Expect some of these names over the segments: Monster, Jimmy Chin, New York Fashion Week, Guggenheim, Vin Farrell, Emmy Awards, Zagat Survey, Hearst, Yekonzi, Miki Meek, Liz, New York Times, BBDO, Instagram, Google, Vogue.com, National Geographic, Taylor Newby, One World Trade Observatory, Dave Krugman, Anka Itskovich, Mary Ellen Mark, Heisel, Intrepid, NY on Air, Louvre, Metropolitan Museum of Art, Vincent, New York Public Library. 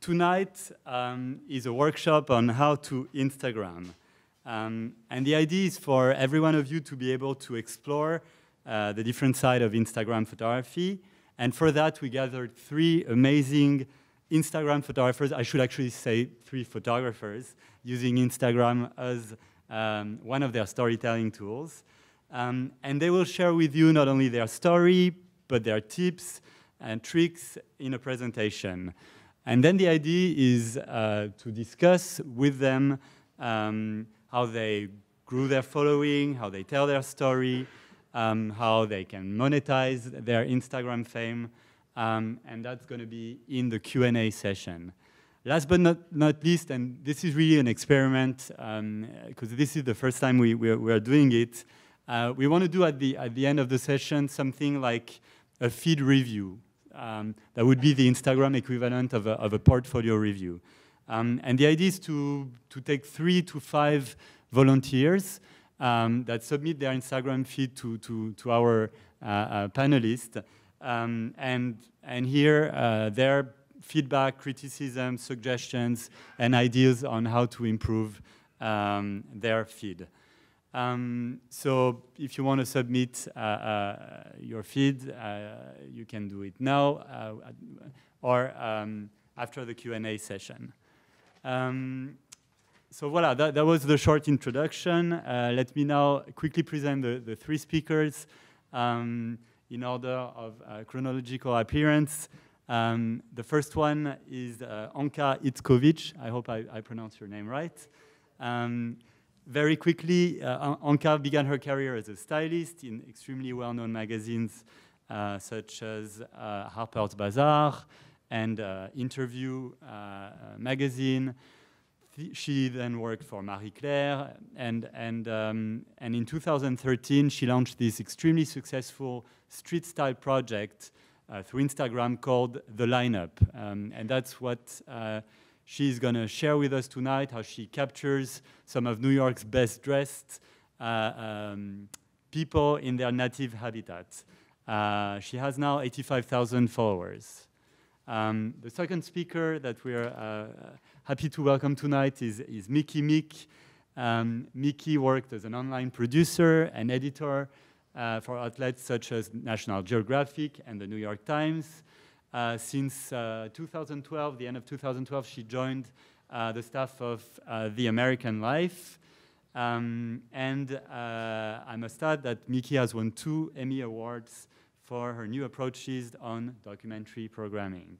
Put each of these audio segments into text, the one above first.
Tonight is a workshop on how to Instagram. And the idea is for every one of you to be able to explore the different side of Instagram photography. And for that, we gathered three amazing Instagram photographers. I should actually say three photographers using Instagram as one of their storytelling tools. And they will share with you not only their story, but their tips and tricks in a presentation. And then the idea is to discuss with them how they grew their following, how they tell their story, how they can monetize their Instagram fame, and that's going to be in the Q&A session. Last but not least, and this is really an experiment, because this is the first time we are doing it, we want to do at the end of the session something like a feed review. That would be the Instagram equivalent of a portfolio review. And the idea is to take 3 to 5 volunteers that submit their Instagram feed to our panelists. And hear their feedback, criticism, suggestions, and ideas on how to improve their feed. So if you want to submit your feed, you can do it now or after the Q&A session. So voilà, that was the short introduction. Let me now quickly present the three speakers in order of chronological appearance. The first one is Anka Itskovich. I hope I pronounced your name right. Very quickly, Anka began her career as a stylist in extremely well-known magazines such as Harper's Bazaar and Interview magazine. She then worked for Marie Claire, and in 2013, she launched this extremely successful street style project through Instagram called The Lineup. And that's what she's going to share with us tonight, how she captures some of New York's best dressed people in their native habitat. She has now 85,000 followers. The second speaker that we're happy to welcome tonight is Miki Meek. Miki worked as an online producer and editor for outlets such as National Geographic and the New York Times. Since 2012, the end of 2012, she joined the staff of The American Life. I must add that Miki has won 2 Emmy Awards for her new approaches on documentary programming.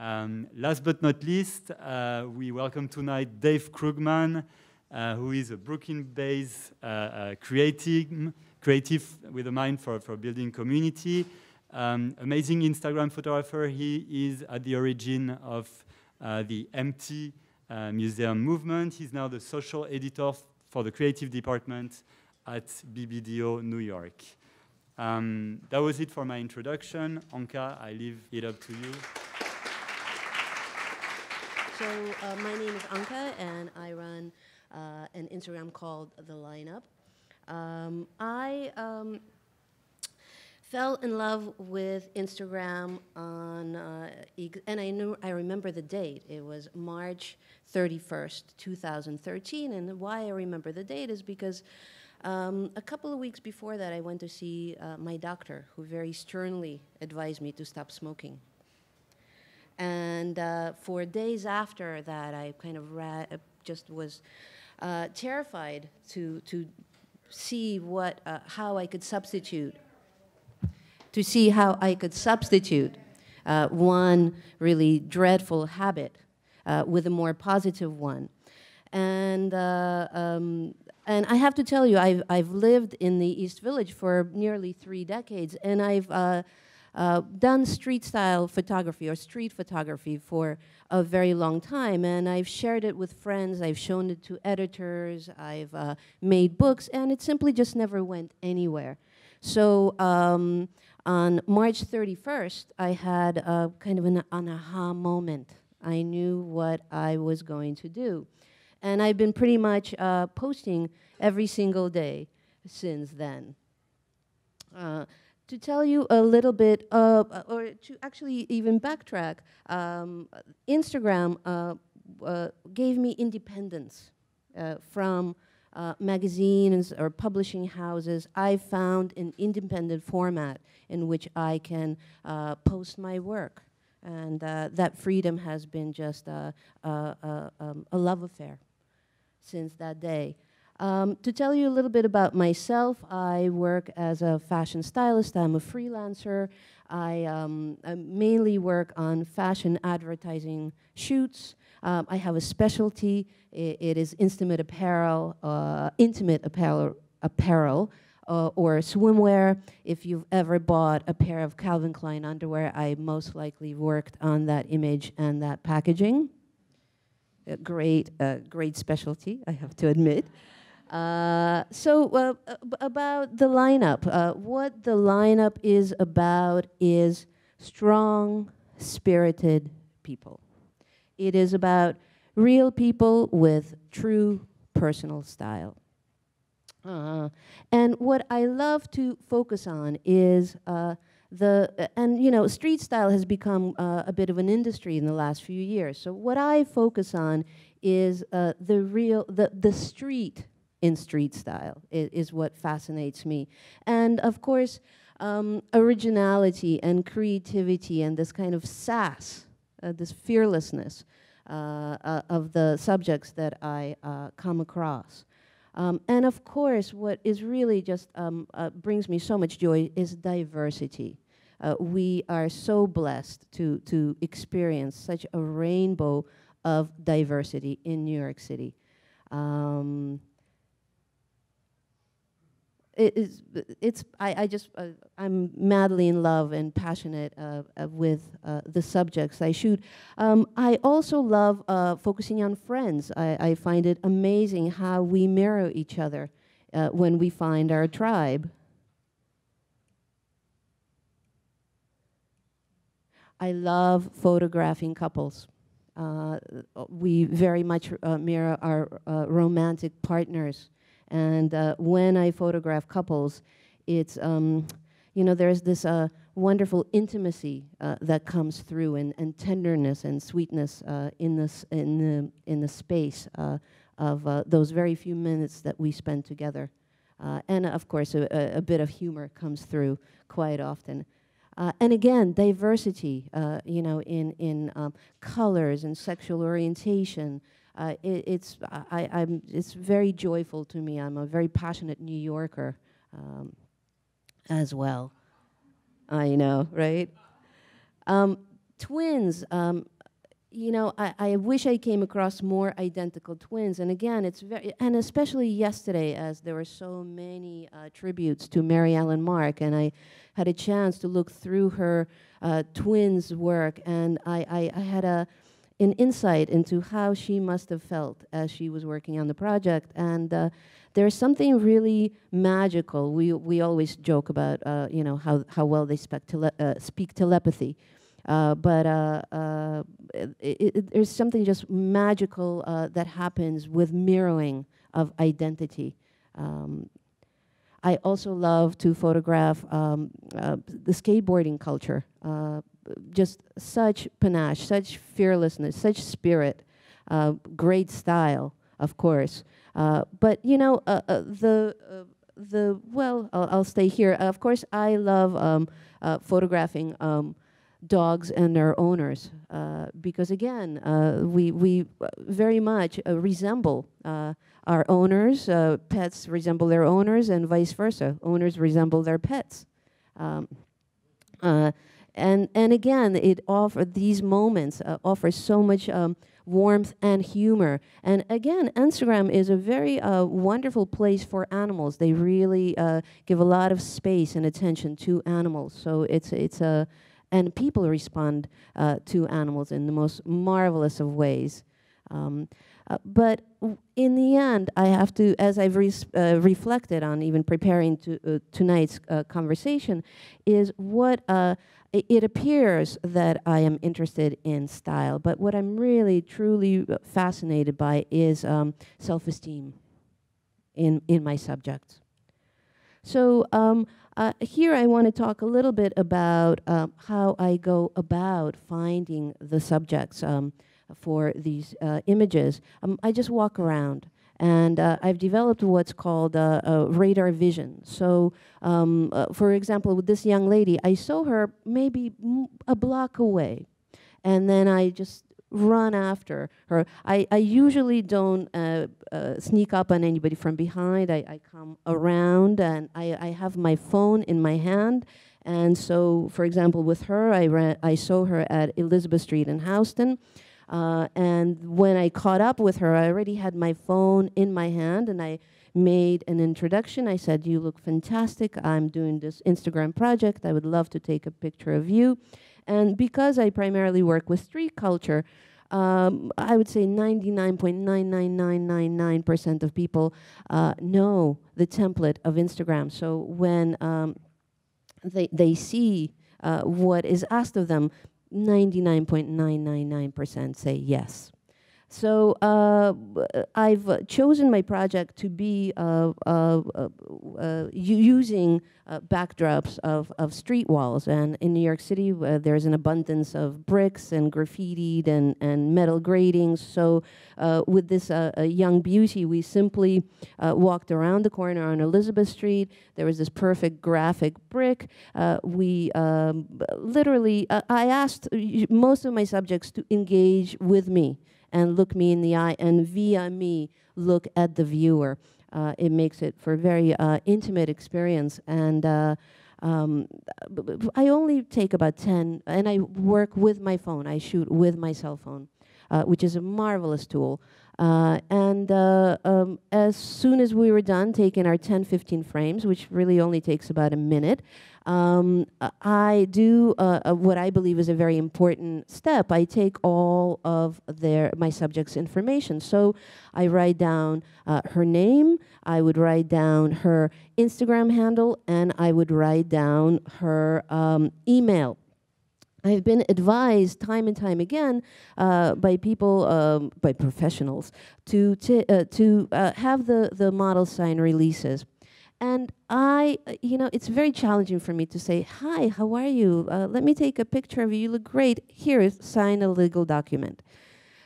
Last but not least, we welcome tonight Dave Krugman, who is a Brooklyn-based creative with a mind for building community. Amazing Instagram photographer. He is at the origin of the MT museum movement. He's now the social editor for the creative department at BBDO New York. That was it for my introduction. Anka, I leave it up to you. So my name is Anka, and I run an Instagram called The Lineup. I fell in love with Instagram on, and I remember the date. It was March 31st, 2013, and why I remember the date is because a couple of weeks before that, I went to see my doctor, who very sternly advised me to stop smoking. And for days after that, I kind of just was terrified to see what, how I could substitute. To see how I could substitute one really dreadful habit with a more positive one. And I have to tell you, I've lived in the East Village for nearly 3 decades, and I've done street style photography or street photography for a very long time, and I've shared it with friends, I've shown it to editors, I've made books, and it simply just never went anywhere. So on March 31st, I had kind of an aha moment. I knew what I was going to do. And I've been pretty much posting every single day since then. to tell you a little bit, or to actually even backtrack, Instagram gave me independence from magazines or publishing houses. I found an independent format in which I can post my work. And that freedom has been just a love affair since that day. To tell you a little bit about myself, I work as a fashion stylist. I'm a freelancer. I mainly work on fashion advertising shoots. I have a specialty. It is intimate apparel. Or swimwear. If you've ever bought a pair of Calvin Klein underwear, I most likely worked on that image and that packaging. A great, great specialty, I have to admit. About the lineup. What the lineup is about is strong, spirited people. It is about real people with true personal style. And what I love to focus on is street style has become a bit of an industry in the last few years. So what I focus on is the street in street style is what fascinates me. And of course, originality and creativity and this kind of sass, this fearlessness of the subjects that I come across. And of course, what is really just brings me so much joy is diversity. We are so blessed to experience such a rainbow of diversity in New York City. I'm madly in love and passionate with the subjects I shoot. I also love focusing on friends. I find it amazing how we mirror each other when we find our tribe. I love photographing couples. We very much mirror our romantic partners. And when I photograph couples, it's, there's this wonderful intimacy that comes through and tenderness and sweetness in the space of those very few minutes that we spend together. And of course, a bit of humor comes through quite often. And again, diversity, in colors and sexual orientation. It's very joyful to me. I'm a very passionate New Yorker as well. I know, right? Twins, I wish I came across more identical twins. And again, and especially yesterday, as there were so many tributes to Mary Ellen Mark, and I had a chance to look through her twins' work, and I had an insight into how she must have felt as she was working on the project. And there's something really magical. We always joke about how well they speak telepathy. There's something just magical that happens with mirroring of identity. I also love to photograph the skateboarding culture. Just such panache, such fearlessness, such spirit, great style, of course. I'll stay here. Of course, I love photographing dogs and their owners because again, we very much resemble our owners. Pets resemble their owners, and vice versa. Owners resemble their pets. And again, these moments offer so much warmth and humor. And again, Instagram is a very wonderful place for animals. They really give a lot of space and attention to animals. So and people respond to animals in the most marvelous of ways. But in the end, I have to, as I've reflected on even preparing tonight's conversation, is what it appears that I am interested in style, but what I'm really truly fascinated by is self-esteem in my subjects. So Here I want to talk a little bit about how I go about finding the subjects for these images. I just walk around. And I've developed what's called radar vision. So, for example, with this young lady, I saw her maybe a block away. And then I just run after her. I usually don't sneak up on anybody from behind. I come around, and I have my phone in my hand. And so, for example, with her, I saw her at Elizabeth Street in Houston. And when I caught up with her, I already had my phone in my hand, and I made an introduction. I said, "You look fantastic. I'm doing this Instagram project. I would love to take a picture of you." And because I primarily work with street culture, I would say 99.99999% of people know the template of Instagram. So when they see what is asked of them, 99.999% say yes. So I've chosen my project to be using backdrops of street walls. And in New York City, there's an abundance of bricks and graffitied and metal gratings. So with this young beauty, we simply walked around the corner on Elizabeth Street. There was this perfect graphic brick. We literally, I asked most of my subjects to engage with me and look me in the eye, and via me, look at the viewer. It makes it for a very intimate experience. And I only take about 10, and I work with my phone. I shoot with my cell phone, which is a marvelous tool. As soon as we were done taking our 10, 15 frames, which really only takes about a minute, I do what I believe is a very important step. I take all of my subjects' information. So I write down her name, I would write down her Instagram handle, and I would write down her email. I've been advised time and time again by people, by professionals, to have the model sign releases. And I, you know, it's very challenging for me to say, "Hi, how are you? Let me take a picture of you. You look great. Here, sign a legal document."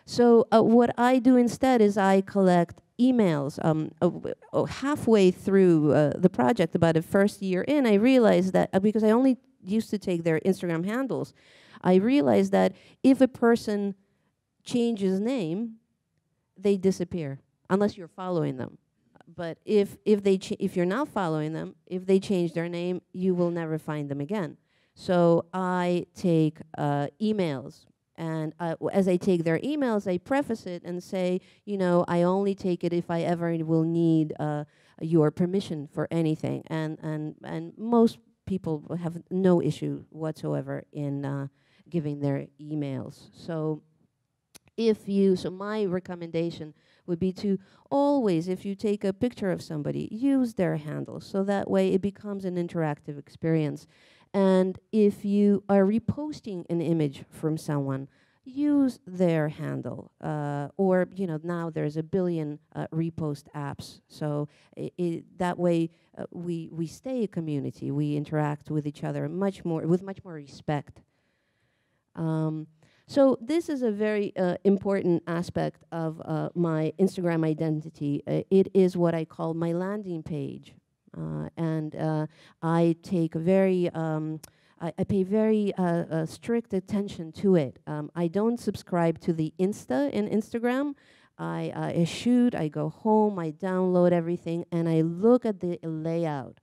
So what I do instead is I collect emails. Halfway through the project, about the first year in, I realized that because I only used to take their Instagram handles, I realized that if a person changes name, they disappear, unless you're following them. But if you're not following them, if they change their name, you will never find them again. So I take emails, and as I take their emails, I preface it and say, you know, I only take it if I ever will need your permission for anything. And most people have no issue whatsoever in giving their emails. So so my recommendation would be to always, if you take a picture of somebody, use their handle. So that way it becomes an interactive experience. And if you are reposting an image from someone, use their handle. Or, you know, now there's a billion repost apps. So that way we stay a community. We interact with each other with much more respect. So this is a very important aspect of my Instagram identity. It is what I call my landing page. I take very, I pay very strict attention to it. I don't subscribe to the Insta in Instagram. I shoot, I go home, I download everything, and I look at the layout.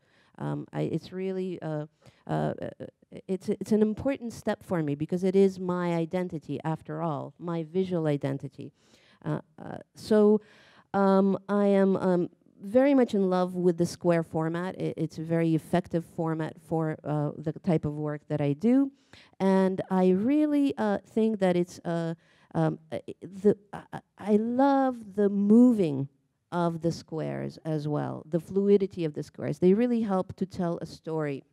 It's really, it's an important step for me because it is my identity, after all, my visual identity. I am very much in love with the square format. It's a very effective format for the type of work that I do. And I really think that it's, I love the moving of the squares as well, the fluidity of the squares. They really help to tell a story.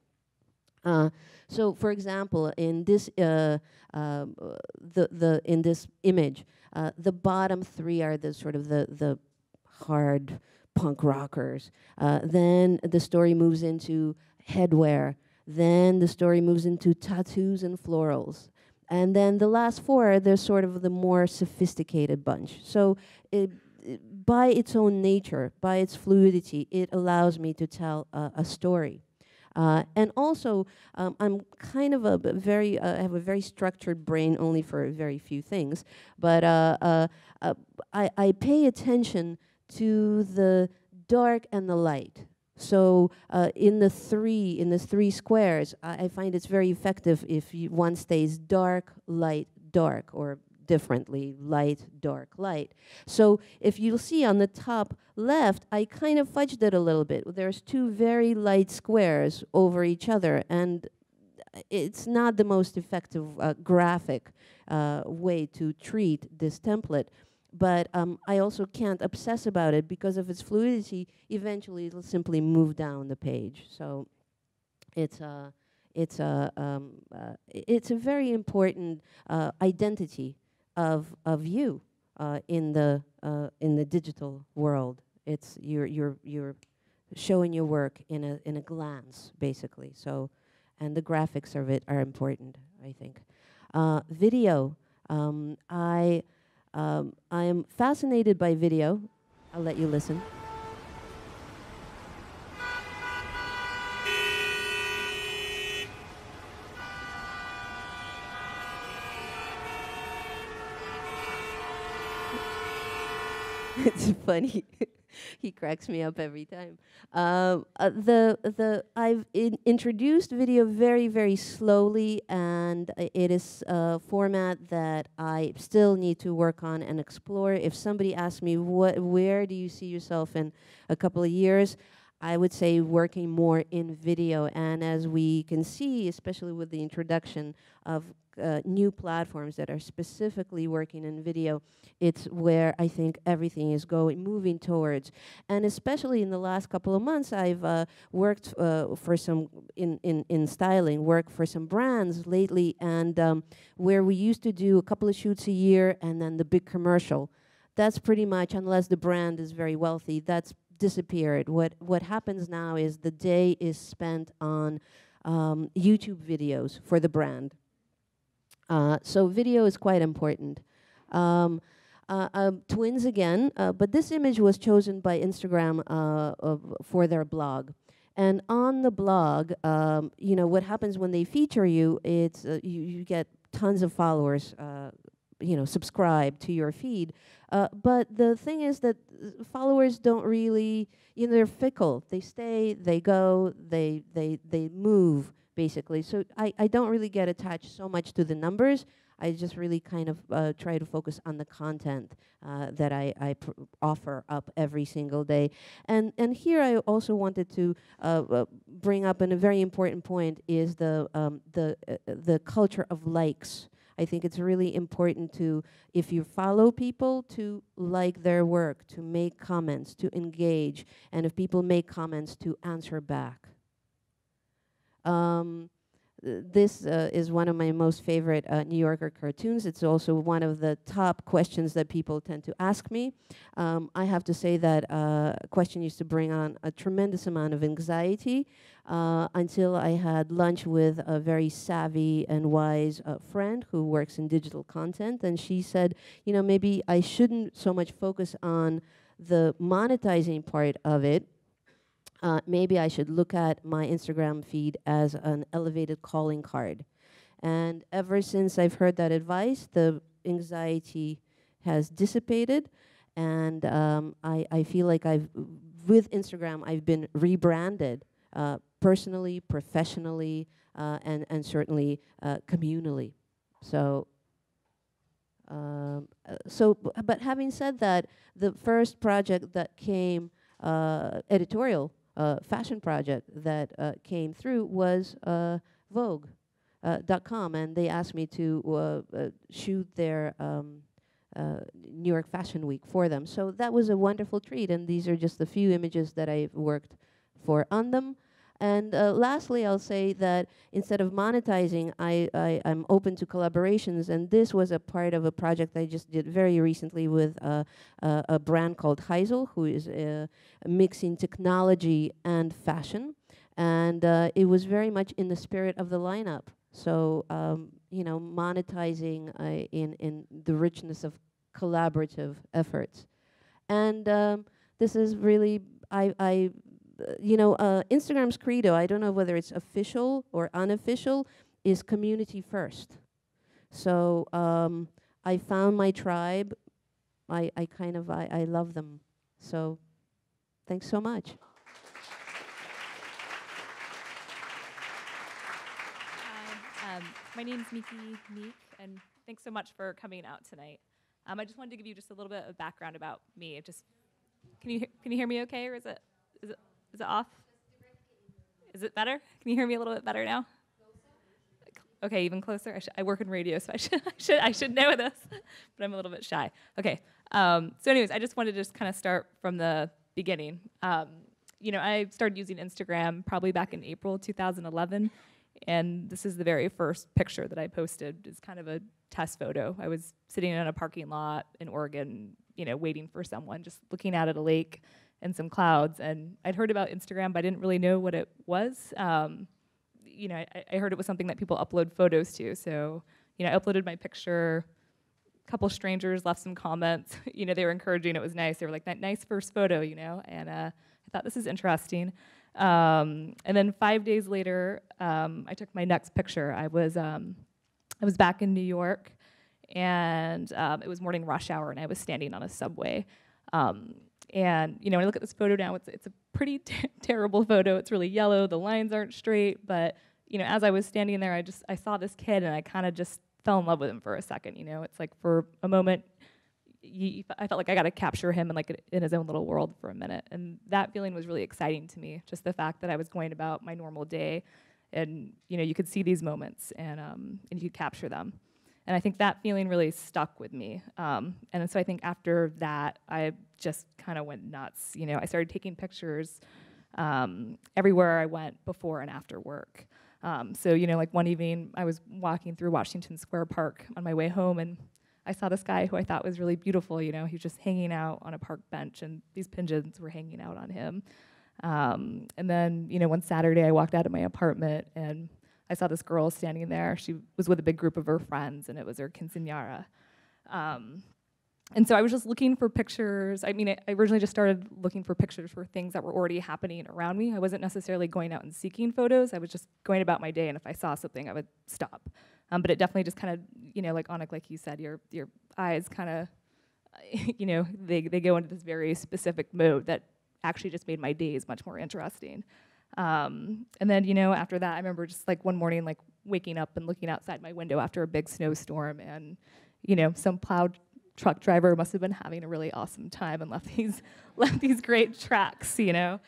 So, for example, in this in this image, the bottom three are the sort of the hard punk rockers. Then the story moves into headwear. Then the story moves into tattoos and florals. And then the last four, they're sort of the more sophisticated bunch. So by its own nature, by its fluidity, it allows me to tell a story. And also, I'm kind of a very, I have a very structured brain only for very few things, but I pay attention to the dark and the light. So in the three squares, I find it's very effective if one stays dark, light, dark, or differently, light, dark, light. So if you'll see on the top left, I kind of fudged it a little bit. There's two very light squares over each other, and it's not the most effective graphic way to treat this template. But I also can't obsess about it because of its fluidity. Eventually, it'll simply move down the page. So it's a very important identity of you in the digital world. It's you're showing your work in a glance, basically. So, and the graphics of it are important, I think. Video, I am fascinated by video. I'll let you listen. It's funny. He cracks me up every time. I've introduced video very, very slowly, and it is a format that I still need to work on and explore. If somebody asks me, where do you see yourself in a couple of years, I would say working more in video. And as we can see, especially with the introduction of new platforms that are specifically working in video, it's where I think everything is going, moving towards. And especially in the last couple of months, I've worked for some, in styling, worked for some brands lately, and where we used to do a couple of shoots a year and then the big commercial. That's pretty much, unless the brand is very wealthy, that's disappeared. What happens now is the day is spent on YouTube videos for the brand. So video is quite important. Twins again, but this image was chosen by Instagram for their blog. And on the blog, you know, what happens when they feature you, it's you get tons of followers, you know, subscribe to your feed. But the thing is that followers don't really, you know, they're fickle. They stay, they go, they move. Basically, so I don't really get attached so much to the numbers. I just really kind of try to focus on the content that I offer up every single day. And here I also wanted to bring up, and a very important point is the culture of likes. I think it's really important to, if you follow people, to like their work, to make comments, to engage, and if people make comments, to answer back. This is one of my most favorite New Yorker cartoons. It's also one of the top questions that people tend to ask me. I have to say that question used to bring on a tremendous amount of anxiety until I had lunch with a very savvy and wise friend who works in digital content. And she said, you know, maybe I shouldn't so much focus on the monetizing part of it. Maybe I should look at my Instagram feed as an elevated calling card. And ever since I've heard that advice, the anxiety has dissipated. And I feel like with Instagram, I've been rebranded personally, professionally, and certainly communally. So. But having said that, the first project that came, editorial, fashion project that came through was Vogue.com, and they asked me to shoot their New York Fashion Week for them. So that was a wonderful treat, and these are just the few images that I've worked for on them. And lastly, I'll say that instead of monetizing, I'm open to collaborations, and this was a part of a project I just did very recently with a brand called Heisel, who is mixing technology and fashion. And it was very much in the spirit of the lineup. So, you know, monetizing in the richness of collaborative efforts. And this is really, Instagram's credo, I don't know whether it's official or unofficial, is community first. So I found my tribe. I love them. So thanks so much. Hi, my name's Miki Meek, and thanks so much for coming out tonight. I just wanted to give you just a little bit of background about me. Just can you hear me okay, or is it off? Is it better? Can you hear me a little bit better now? Okay, even closer. I work in radio, so I should know this, but I'm a little bit shy. Okay. So, anyways, I just wanted to kind of start from the beginning. You know, I started using Instagram probably back in April 2011, and this is the very first picture that I posted. It's kind of a test photo. I was sitting in a parking lot in Oregon, you know, waiting for someone, just looking out at a lake and some clouds. And I'd heard about Instagram, but I didn't really know what it was. You know, I heard it was something that people upload photos to. So, you know, I uploaded my picture. A couple strangers left some comments. You know, they were encouraging. It was nice. They were like, that nice first photo, you know. And I thought, this is interesting. And then 5 days later, I took my next picture. I was back in New York, and it was morning rush hour, and I was standing on a subway. And, you know, when I look at this photo now, it's a pretty terrible photo. It's really yellow. The lines aren't straight. But, you know, as I was standing there, I saw this kid, and I kind of just fell in love with him for a second. You know, it's like for a moment, I felt like I got to capture him in, like, in his own little world for a minute. And that feeling was really exciting to me, just the fact that I was going about my normal day. And, you know, you could see these moments, and you could capture them. And I think that feeling really stuck with me. And so I think after that, I just kind of went nuts. You know, I started taking pictures everywhere I went before and after work. So, you know, like one evening, I was walking through Washington Square Park on my way home, and I saw this guy who I thought was really beautiful. You know, he was just hanging out on a park bench, and these pigeons were hanging out on him. And then, you know, one Saturday, I walked out of my apartment, and I saw this girl standing there. She was with a big group of her friends, and it was her quinceañera. And so I was just looking for pictures. I mean, I originally just started looking for pictures for things that were already happening around me. I wasn't necessarily going out and seeking photos. I was just going about my day, and if I saw something, I would stop. But it definitely just kind of, you know, like Annick, like you said, your eyes kind of, you know, they go into this very specific mode that actually just made my days much more interesting. And then, you know, after that, I remember just like one morning, like waking up and looking outside my window after a big snowstorm, and, you know, some plow truck driver must have been having a really awesome time and left these great tracks, you know.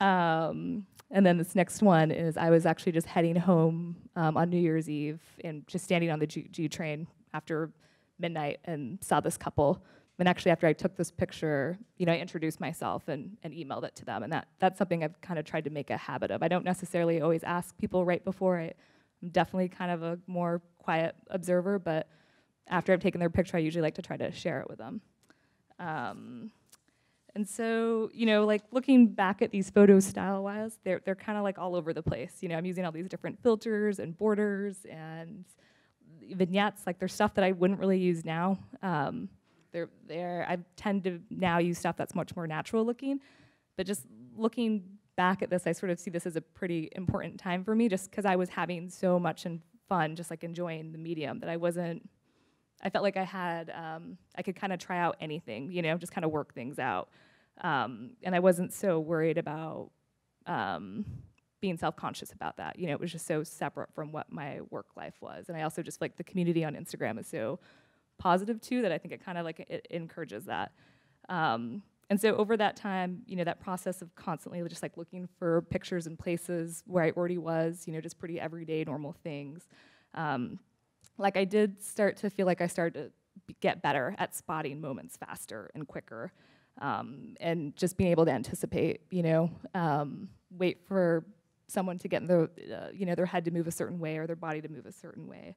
And then this next one is I was actually just heading home on New Year's Eve, and just standing on the G train after midnight, and saw this couple. And actually, after I took this picture, you know, I introduced myself and emailed it to them. And that's something I've kind of tried to make a habit of. I don't necessarily always ask people right before. I'm definitely kind of a more quiet observer, but after I've taken their picture, I usually like to try to share it with them. And so, you know, like looking back at these photos style-wise, they're kind of like all over the place. You know, I'm using all these different filters and borders and vignettes. Like there's stuff that I wouldn't really use now. I tend to now use stuff that's much more natural looking, but just looking back at this, I sort of see this as a pretty important time for me, just because I was having so much fun, just like enjoying the medium, that I felt like I had, I could kind of try out anything, you know, just kind of work things out. And I wasn't so worried about being self-conscious about that. You know, it was just so separate from what my work life was. And I also just feel like the community on Instagram is so positive too, that I think it kind of like it encourages that. And so over that time, you know, that process of constantly just like looking for pictures and places where I already was, you know, just pretty everyday normal things. Like I did start to feel like I started to get better at spotting moments faster and quicker, and just being able to anticipate, you know, wait for someone to get in the, you know, their head to move a certain way or their body to move a certain way.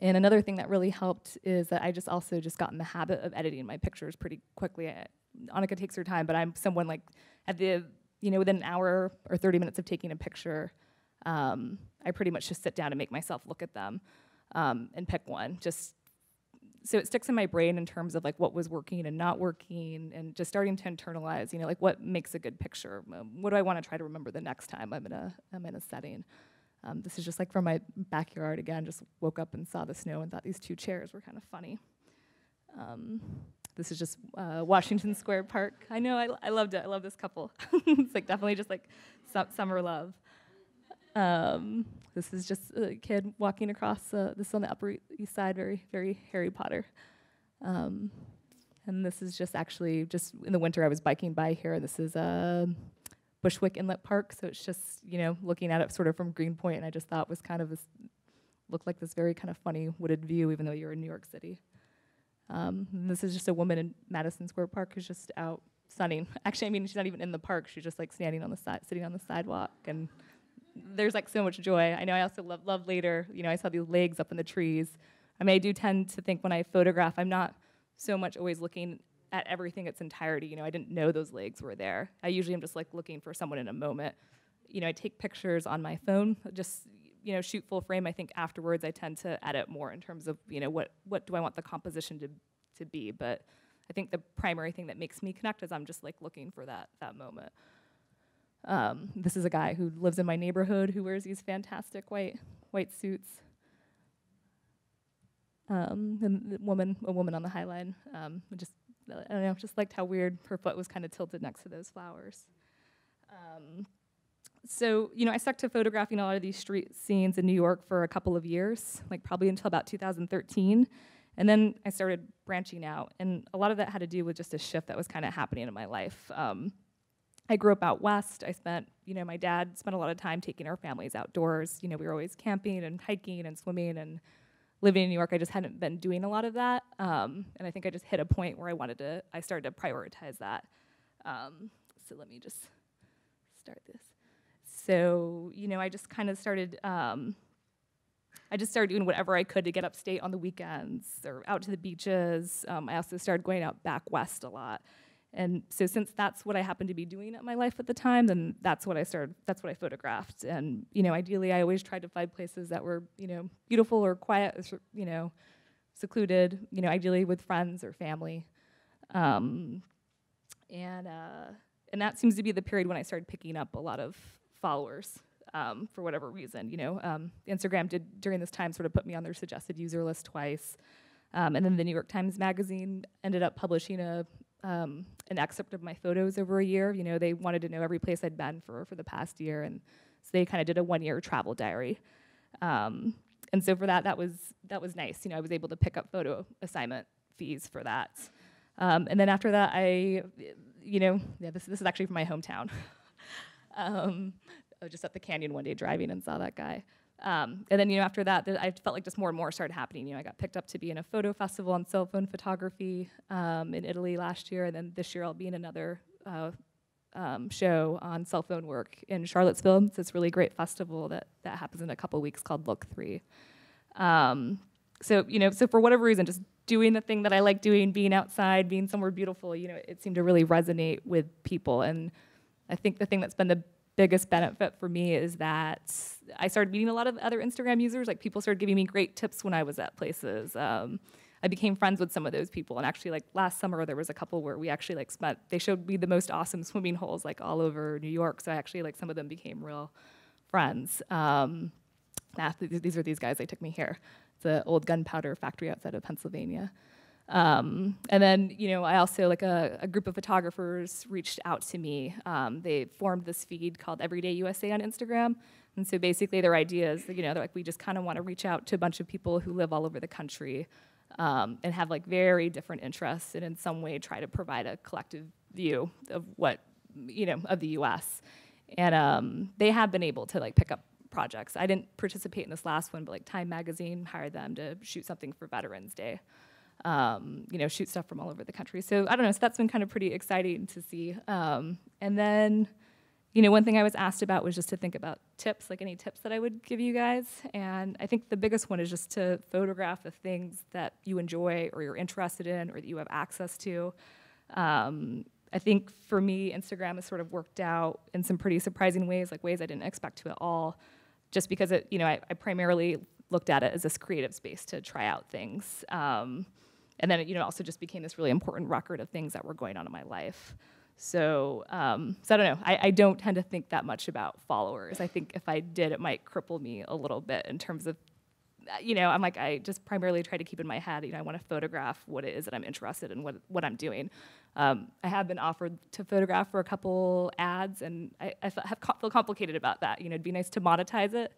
And another thing that really helped is that I just got in the habit of editing my pictures pretty quickly. Annika takes her time, but I'm someone like at the you know, within an hour or 30 minutes of taking a picture, I pretty much just sit down and make myself look at them and pick one. Just so it sticks in my brain in terms of like what was working and not working, and just starting to internalize, you know, like what makes a good picture. What do I want to try to remember the next time I'm in a setting? This is just like from my backyard again. Just woke up and saw the snow and thought these two chairs were kind of funny. This is just Washington Square Park. I know, I loved it. I love this couple. It's like definitely just like summer love. This is just a kid walking across, this is on the Upper East Side, very, very Harry Potter. And this is just actually, just in the winter I was biking by here, and this is Bushwick Inlet Park, so it's just, you know, looking at it sort of from Greenpoint, and I just thought was kind of this, looked like this very kind of funny wooded view, even though you're in New York City. And this is just a woman in Madison Square Park who's just out sunning. Actually, I mean, she's not even in the park, she's just like standing on the side, sitting on the sidewalk, and there's like so much joy. I know I also love later, you know, I saw these legs up in the trees. I mean, I do tend to think when I photograph, I'm not so much always looking at everything its entirety. You know, I didn't know those legs were there. I usually am just like looking for someone in a moment. You know, I take pictures on my phone, just, you know, shoot full frame. I think afterwards I tend to edit more in terms of, you know, what do I want the composition to be. But I think the primary thing that makes me connect is I'm just like looking for that moment. This is a guy who lives in my neighborhood who wears these fantastic white suits. And a woman on the High Line, just, I don't know, just liked how weird her foot was kind of tilted next to those flowers. So, you know, I stuck to photographing a lot of these street scenes in New York for a couple of years, like probably until about 2013. And then I started branching out, and a lot of that had to do with just a shift that was kind of happening in my life. I grew up out west. I spent, you know, my dad spent a lot of time taking our families outdoors. You know, we were always camping and hiking and swimming, and living in New York, I just hadn't been doing a lot of that. And I think I just hit a point where I started to prioritize that. So let me just start this. So, you know, I just kind of started, I just started doing whatever I could to get upstate on the weekends or out to the beaches. I also started going out back west a lot. And so since that's what I happened to be doing at my life at the time, then that's what I photographed. And, you know, ideally I always tried to find places that were, you know, beautiful or quiet, or, you know, secluded, you know, ideally with friends or family. And that seems to be the period when I started picking up a lot of followers for whatever reason, you know. Instagram did, during this time, sort of put me on their suggested user list twice. And then the New York Times Magazine ended up publishing an excerpt of my photos over a year. You know, they wanted to know every place I'd been for the past year, and so they kind of did a one-year travel diary. And so for that was nice. You know, I was able to pick up photo assignment fees for that. And then after that, this is actually from my hometown. I was just at the canyon one day driving and saw that guy. And then, you know, after that, I felt like just more and more started happening. You know, I got picked up to be in a photo festival on cell phone photography in Italy last year, and then this year I'll be in another show on cell phone work in Charlottesville. It's this really great festival that happens in a couple weeks called Look 3. So, you know, so for whatever reason, just doing the thing that I like doing, being outside, being somewhere beautiful, you know, it seemed to really resonate with people. And I think the thing that's been the biggest benefit for me is that I started meeting a lot of other Instagram users. Like, people started giving me great tips when I was at places. I became friends with some of those people, and actually, like, last summer there was a couple where we actually like spent, they showed me the most awesome swimming holes like all over New York, so I actually, like, some of them became real friends. These are these guys, they took me here. It's an old gunpowder factory outside of Pennsylvania. And then, you know, I also, like, a group of photographers reached out to me. They formed this feed called Everyday USA on Instagram. And so basically their idea is, you know, they're like, we just kind of want to reach out to a bunch of people who live all over the country and have, like, very different interests, and in some way try to provide a collective view of what, you know, of the U.S. And they have been able to, like, pick up projects. I didn't participate in this last one, but, like, Time Magazine hired them to shoot something for Veterans Day. You know, shoot stuff from all over the country. So I don't know, so that's been kind of pretty exciting to see. And then, you know, one thing I was asked about was just to think about tips, like any tips that I would give you guys. And I think the biggest one is just to photograph the things that you enjoy or you're interested in or that you have access to. I think for me, Instagram has sort of worked out in some pretty surprising ways, like ways I didn't expect to at all, just because it, you know, I primarily looked at it as this creative space to try out things. And then it, you know, also just became this really important record of things that were going on in my life. So, so I don't know, I don't tend to think that much about followers. I think if I did, it might cripple me a little bit in terms of, you know, I'm like, I just primarily try to keep in my head, you know, I want to photograph what it is that I'm interested in, what I'm doing. I have been offered to photograph for a couple ads, and I feel complicated about that. You know, it'd be nice to monetize it,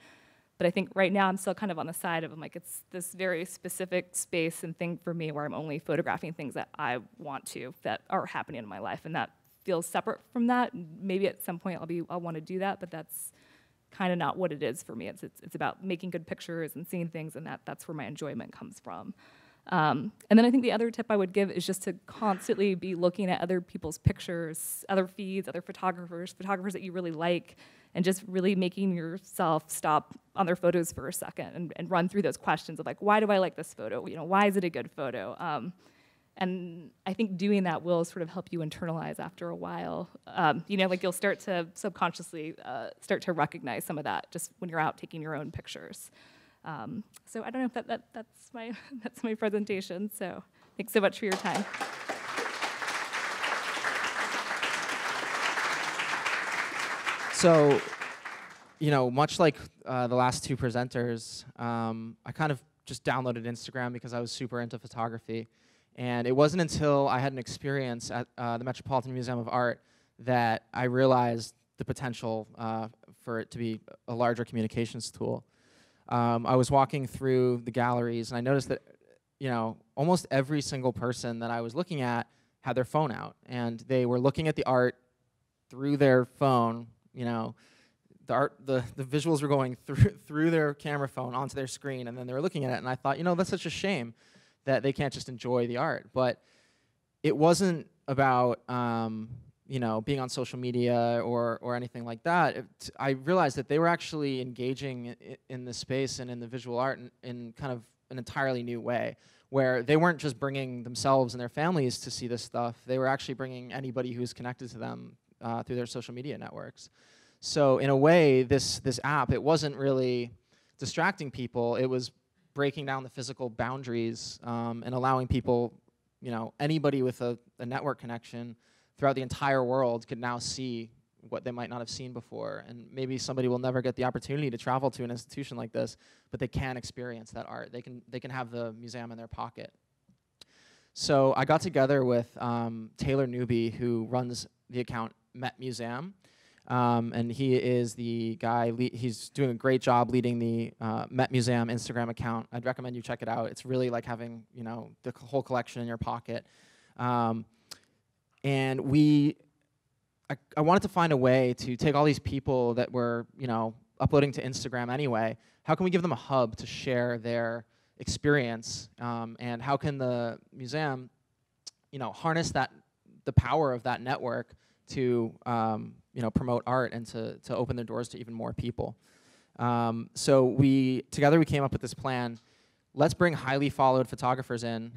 but I think right now I'm still kind of on the side of, I'm like, it's this very specific space and thing for me where I'm only photographing things that I want to, that are happening in my life, and that feels separate from that. Maybe at some point I'll want to do that, but that's kind of not what it is for me. It's about making good pictures and seeing things, and that's where my enjoyment comes from. And then I think the other tip I would give is just to constantly be looking at other people's pictures, other feeds, other photographers that you really like, and just really making yourself stop on their photos for a second and run through those questions of like, why do I like this photo? You know, why is it a good photo? And I think doing that will sort of help you internalize after a while. You know, like you'll start to subconsciously start to recognize some of that just when you're out taking your own pictures. So I don't know if that's my presentation. So thanks so much for your time. So, you know, much like the last two presenters, I kind of just downloaded Instagram because I was super into photography. And it wasn't until I had an experience at the Metropolitan Museum of Art that I realized the potential for it to be a larger communications tool. I was walking through the galleries, and I noticed that, you know, almost every single person that I was looking at had their phone out, and they were looking at the art through their phone. You know, the art, the visuals were going through their camera phone onto their screen, and then they were looking at it. And I thought, you know, that's such a shame that they can't just enjoy the art. But it wasn't about you know, being on social media or anything like that. I realized that they were actually engaging in the space and in the visual art in kind of an entirely new way, where they weren't just bringing themselves and their families to see this stuff. They were actually bringing anybody who's connected to them through their social media networks. So in a way, this app, it wasn't really distracting people. It was breaking down the physical boundaries and allowing people, you know, anybody with a network connection throughout the entire world could now see what they might not have seen before. And maybe somebody will never get the opportunity to travel to an institution like this, but they can experience that art. They can have the museum in their pocket. So I got together with Taylor Newby, who runs the account Met Museum. And he is the guy, he's doing a great job leading the Met Museum Instagram account. I'd recommend you check it out. It's really like having, you know, the whole collection in your pocket. And I wanted to find a way to take all these people that were, you know, uploading to Instagram anyway. How can we give them a hub to share their experience? And how can the museum, you know, harness the power of that network to you know, promote art and to open their doors to even more people. So together we came up with this plan. Let's bring highly followed photographers in,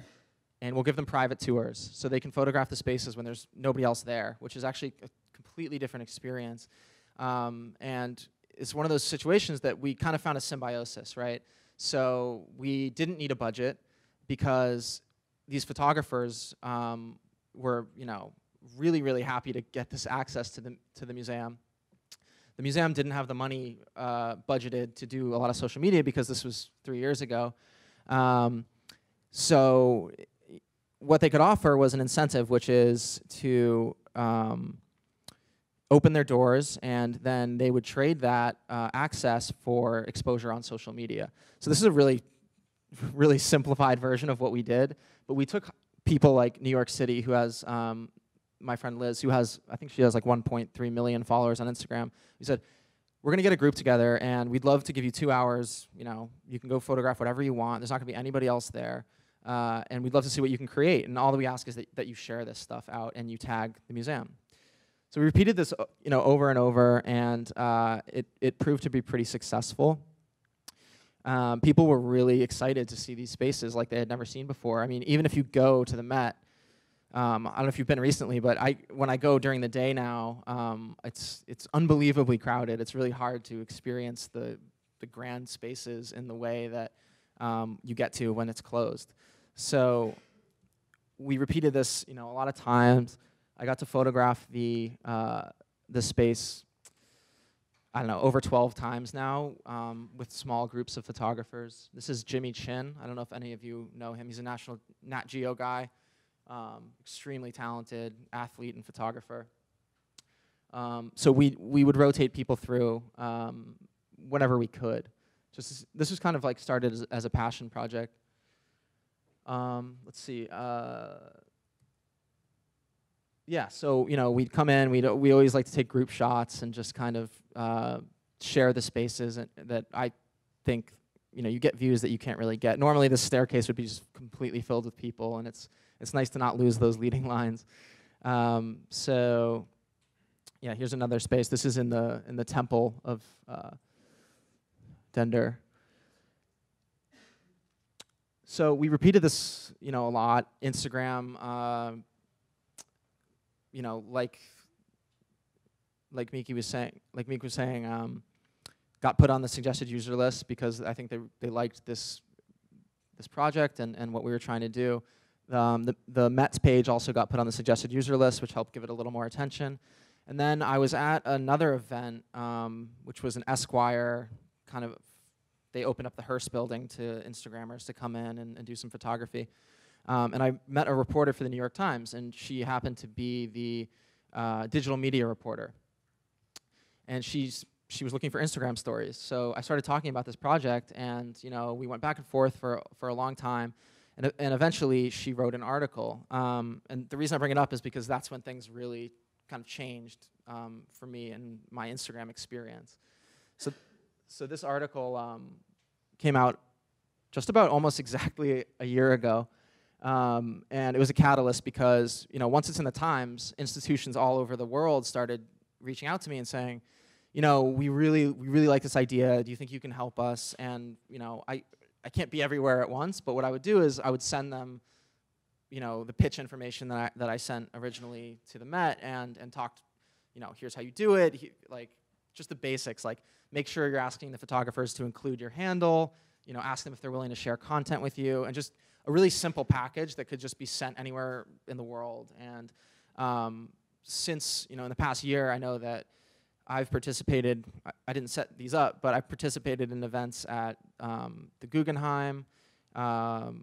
and we'll give them private tours so they can photograph the spaces when there's nobody else there, which is actually a completely different experience. And it's one of those situations that we kind of found a symbiosis, right? So we didn't need a budget because these photographers were, you know, really, really happy to get this access to the museum. The museum didn't have the money budgeted to do a lot of social media because this was 3 years ago. So what they could offer was an incentive, which is to open their doors, and then they would trade that access for exposure on social media. So this is a really, really simplified version of what we did, but we took people like New York City, who has my friend Liz, who has, I think she has like 1.3 million followers on Instagram. We said, we're going to get a group together, and we'd love to give you 2 hours. You know, you can go photograph whatever you want. There's not going to be anybody else there. And we'd love to see what you can create. And all that we ask is that you share this stuff out and you tag the museum. So we repeated this, you know, over and over, and it proved to be pretty successful. People were really excited to see these spaces like they had never seen before. I mean, even if you go to the Met, I don't know if you've been recently, but when I go during the day now, it's unbelievably crowded. It's really hard to experience the grand spaces in the way that you get to when it's closed. So we repeated this, a lot of times. I got to photograph the space, I don't know, over 12 times now with small groups of photographers. This is Jimmy Chin. I don't know if any of you know him. He's a national Nat Geo guy, extremely talented athlete and photographer. So we would rotate people through whenever we could. Just this was kind of like started as a passion project. Let's see. Yeah, so we'd come in. We always like to take group shots and just kind of share the spaces, and that I think you get views that you can't really get. Normally, the staircase would be just completely filled with people, and it's nice to not lose those leading lines. So yeah, here's another space. This is in the temple of Dender. So we repeated this, a lot. Instagram. Like Miki was saying, got put on the suggested user list because I think they liked this project and what we were trying to do. The Mets page also got put on the suggested user list, which helped give it a little more attention. And then I was at another event, which was an Esquire kind of. They opened up the Hearst building to Instagrammers to come in and do some photography. And I met a reporter for the New York Times, and she happened to be the digital media reporter. And she was looking for Instagram stories. So I started talking about this project, and we went back and forth for a long time. And eventually, she wrote an article. And the reason I bring it up is because that's when things really kind of changed for me and my Instagram experience. So this article came out just about almost exactly a year ago. And it was a catalyst because, once it's in the Times, institutions all over the world started reaching out to me and saying, we really like this idea. Do you think you can help us? And, I can't be everywhere at once, but what I would do is I would send them, the pitch information that I sent originally to the Met and talked, here's how you do it, like just the basics, like make sure you're asking the photographers to include your handle, ask them if they're willing to share content with you, and just a really simple package that could just be sent anywhere in the world. And since in the past year, I know that I've participated. I didn't set these up, but I participated in events at the Guggenheim, a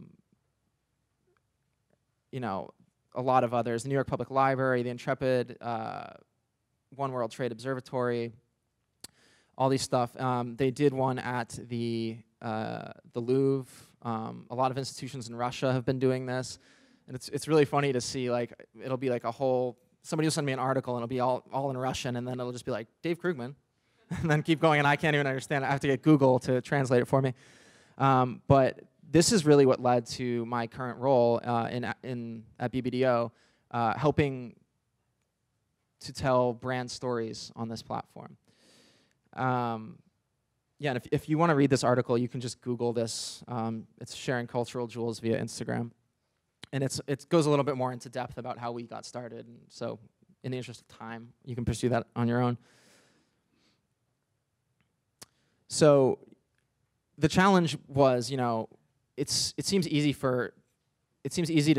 lot of others: the New York Public Library, the Intrepid, One World Trade Observatory, all these stuff. They did one at the Louvre. A lot of institutions in Russia have been doing this, and it's really funny to see. Like it'll be like a whole. Somebody will send me an article, and it'll be all in Russian, and then it'll just be like Dave Krugman, and then keep going, and I can't even understand it. I have to get Google to translate it for me. But this is really what led to my current role at BBDO, helping to tell brand stories on this platform. Yeah, and if you want to read this article, you can just Google this. It's Sharing Cultural Jewels via Instagram. And it goes a little bit more into depth about how we got started. And so in the interest of time, you can pursue that on your own. So the challenge was, it seems easy to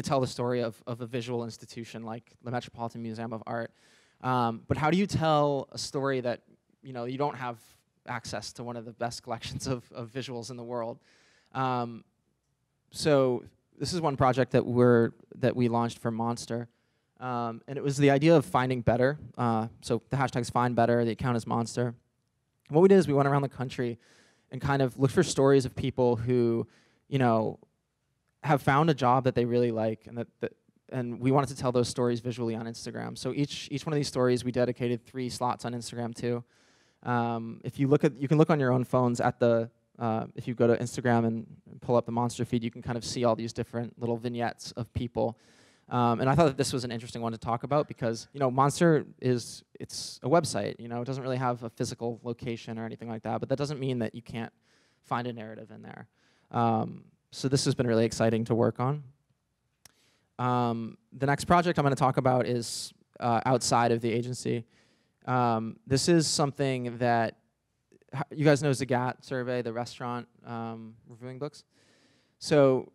tell the story of a visual institution like the Metropolitan Museum of Art. But how do you tell a story that, you don't have access to one of the best collections of visuals in the world. So this is one project that we launched for Monster, and it was the idea of finding better. So the hashtag's Find Better, the account is Monster. And what we did is we went around the country and kind of looked for stories of people who, have found a job that they really like, and and we wanted to tell those stories visually on Instagram. So each one of these stories we dedicated 3 slots on Instagram to. If you look at, you can look on your own phones at the, if you go to Instagram and pull up the Monster feed, you can kind of see all these different little vignettes of people. And I thought that this was an interesting one to talk about because, Monster it's a website, it doesn't really have a physical location or anything like that, but that doesn't mean that you can't find a narrative in there. So this has been really exciting to work on. The next project I'm going to talk about is outside of the agency. This is something that you guys know Zagat Survey, the restaurant reviewing books. So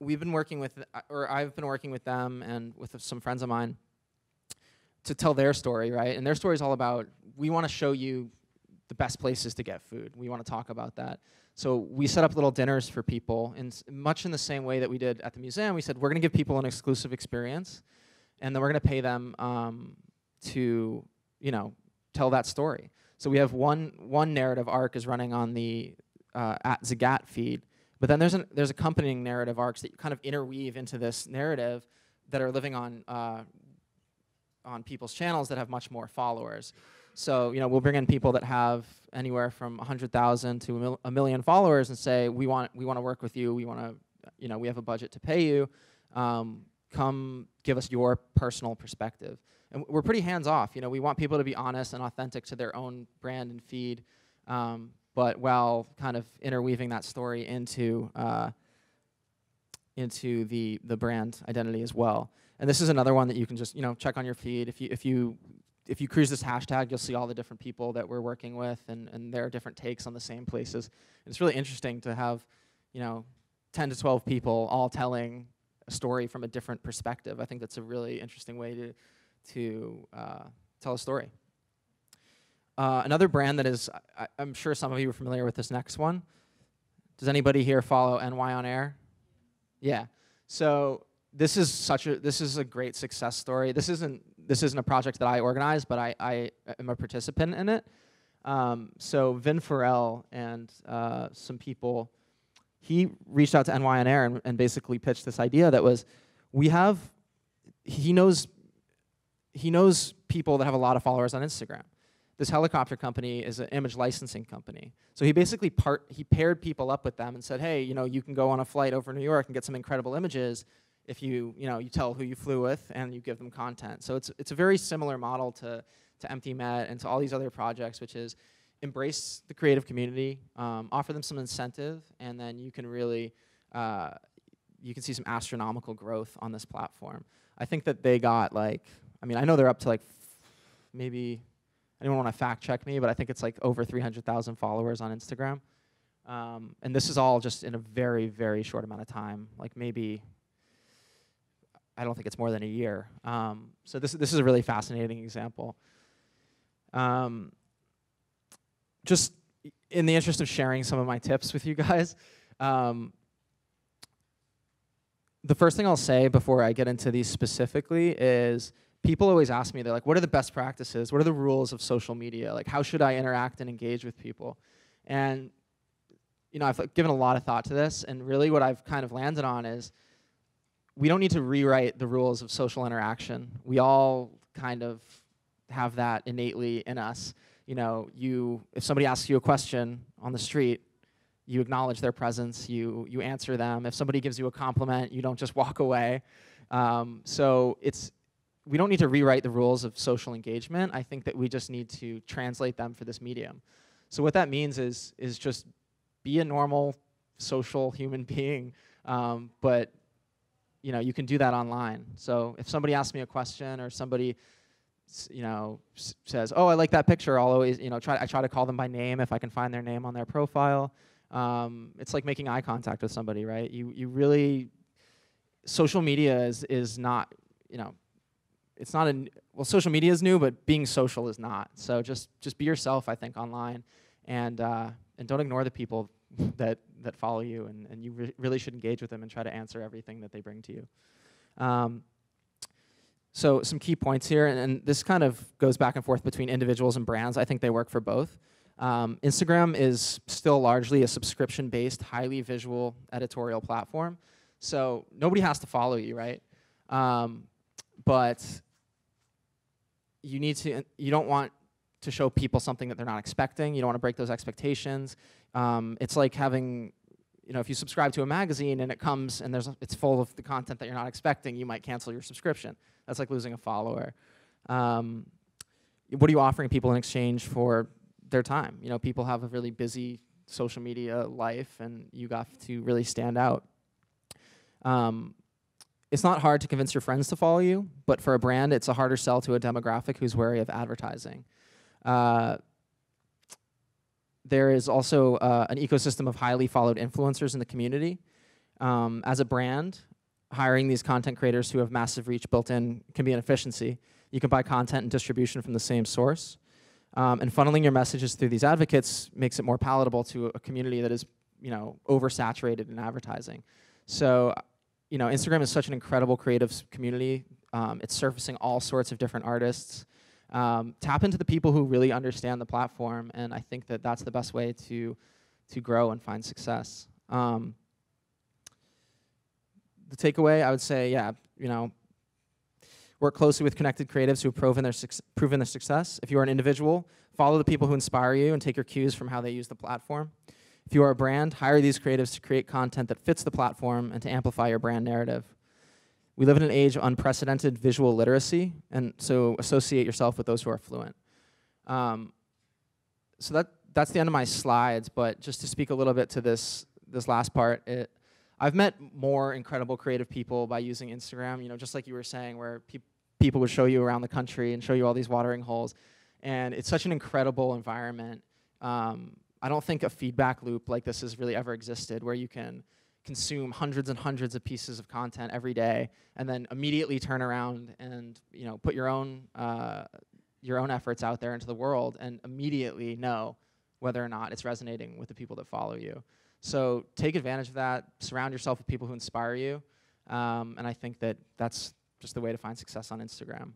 we've been working with, or I've been working with them and with some friends of mine to tell their story, right? And their story is all about, we want to show you the best places to get food. We want to talk about that. So we set up little dinners for people, and much in the same way that we did at the museum, we said, we're going to give people an exclusive experience, and then we're going to pay them to, you know, tell that story. So we have one narrative arc is running on the at Zagat feed, but then there's accompanying narrative arcs that you kind of interweave into this narrative that are living on people's channels that have much more followers. So, you know, we'll bring in people that have anywhere from 100,000 to a million followers and say, we want to work with you. We want to, you know, we have a budget to pay you. Come give us your personal perspective. And we're pretty hands-off. You know, we want people to be honest and authentic to their own brand and feed, but while kind of interweaving that story into the brand identity as well. And this is another one that you can just, you know, check on your feed. If you cruise this hashtag, you'll see all the different people that we're working with, and there are different takes on the same places. And it's really interesting to have, you know, 10 to 12 people all telling a story from a different perspective. I think that's a really interesting way to tell a story. Another brand that is, I'm sure some of you are familiar with this next one. Does anybody here follow NY on Air? Yeah. So this is a great success story. This isn't a project that I organized, but I am a participant in it. So Vin Farrell and some people, he reached out to NY on Air and basically pitched this idea that was, he knows people that have a lot of followers on Instagram. This helicopter company is an image licensing company. So he basically paired people up with them and said, hey, you know, you can go on a flight over to New York and get some incredible images if you tell who you flew with and you give them content. So it's a very similar model to Empty Met and to all these other projects, which is embrace the creative community, offer them some incentive, and then you can really you can see some astronomical growth on this platform. I think that they got like, I mean, I know they're up to like maybe, anyone want to fact check me, but I think it's like over 300,000 followers on Instagram. And this is all just in a very, very short amount of time, like maybe, I don't think it's more than a year. So this is a really fascinating example. Just in the interest of sharing some of my tips with you guys, the first thing I'll say before I get into these specifically is, people always ask me, they're like, what are the best practices? What are the rules of social media? Like, how should I interact and engage with people? And, you know, I've given a lot of thought to this, and really what I've kind of landed on is we don't need to rewrite the rules of social interaction. We all kind of have that innately in us. You know, if somebody asks you a question on the street, you acknowledge their presence, you answer them. If somebody gives you a compliment, you don't just walk away. So we don't need to rewrite the rules of social engagement. I think that we just need to translate them for this medium. So what that means is just be a normal social human being, but you know, you can do that online. So if somebody asks me a question or somebody, you know, says, "Oh, I like that picture," I'll always, you know, I try to call them by name if I can find their name on their profile. It's like making eye contact with somebody, right? You really, social media is not, you know. It's not well, social media is new, but being social is not. So just be yourself, I think, online, and don't ignore the people that follow you, and you really should engage with them and try to answer everything that they bring to you. So some key points here, and this kind of goes back and forth between individuals and brands. I think they work for both. Instagram is still largely a subscription-based, highly visual editorial platform, so nobody has to follow you, right? But you don't want to show people something that they're not expecting. You don't want to break those expectations. It's like having, you know, if you subscribe to a magazine and it comes and it's full of the content that you're not expecting, you might cancel your subscription. That's like losing a follower. What are you offering people in exchange for their time? You know, people have a really busy social media life, and you got to really stand out. It's not hard to convince your friends to follow you, but for a brand, it's a harder sell to a demographic who's wary of advertising. There is also an ecosystem of highly followed influencers in the community. As a brand, hiring these content creators who have massive reach built in can be an efficiency. You can buy content and distribution from the same source. And funneling your messages through these advocates makes it more palatable to a community that is, you know, oversaturated in advertising. So, you know, Instagram is such an incredible creative community. It's surfacing all sorts of different artists. Tap into the people who really understand the platform, and I think that that's the best way to grow and find success. The takeaway, I would say, yeah, you know, work closely with connected creatives who have proven their success. If you are an individual, follow the people who inspire you and take your cues from how they use the platform. If you are a brand, hire these creatives to create content that fits the platform and to amplify your brand narrative. We live in an age of unprecedented visual literacy, and so associate yourself with those who are fluent. So that's the end of my slides, but just to speak a little bit to this last part, I've met more incredible creative people by using Instagram, you know, just like you were saying, where people would show you around the country and show you all these watering holes, and it's such an incredible environment. I don't think a feedback loop like this has really ever existed, where you can consume hundreds and hundreds of pieces of content every day, and then immediately turn around and, you know, put your own efforts out there into the world, and immediately know whether or not it's resonating with the people that follow you. So take advantage of that. Surround yourself with people who inspire you, and I think that that's just the way to find success on Instagram.